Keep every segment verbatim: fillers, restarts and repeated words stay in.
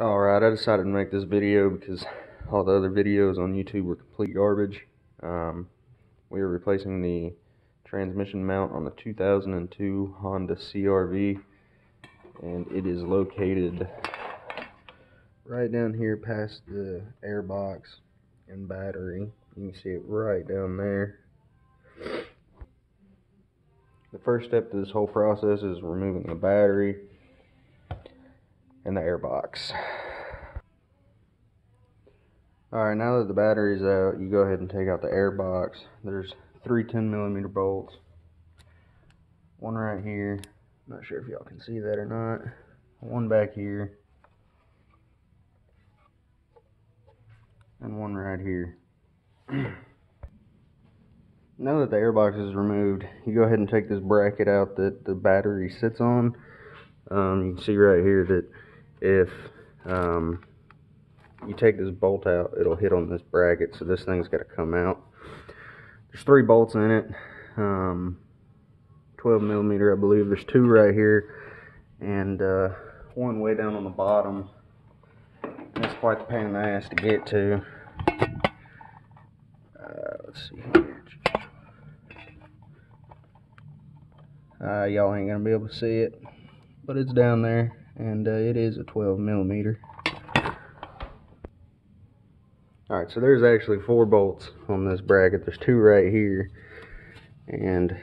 Alright, I decided to make this video because all the other videos on YouTube were complete garbage. Um, we are replacing the transmission mount on the two thousand two Honda C R V, and it is located right down here past the airbox and battery. You can see it right down there. The first step to this whole process is removing the battery and the airbox. Alright, now that the battery's out, you go ahead and take out the airbox. There's three ten millimeter bolts. One right here. I'm not sure if y'all can see that or not. One back here. And one right here. Now that the airbox is removed, you go ahead and take this bracket out that the battery sits on. Um, you can see right here that if um, you take this bolt out, it'll hit on this bracket, so this thing's got to come out. There's three bolts in it, um, twelve millimeter, I believe. There's two right here, and uh, one way down on the bottom. That's quite the pain in the ass to get to. Uh, let's see here. Uh, y'all ain't gonna be able to see it, but it's down there, and uh, it is a twelve millimeter. Alright, so there's actually four bolts on this bracket. There's two right here, and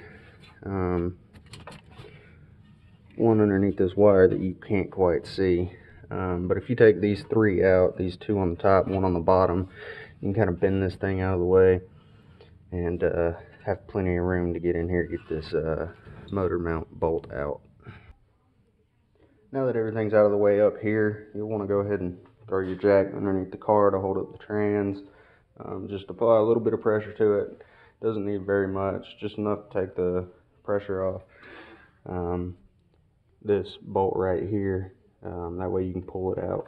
um, one underneath this wire that you can't quite see. Um, but if you take these three out, these two on the top, one on the bottom, you can kind of bend this thing out of the way and uh, have plenty of room to get in here and get this uh, motor mount bolt out. Now that everything's out of the way up here, you'll want to go ahead and throw your jack underneath the car to hold up the trans. Um, just apply a little bit of pressure to it. Doesn't need very much, just enough to take the pressure off um, this bolt right here. Um, that way you can pull it out.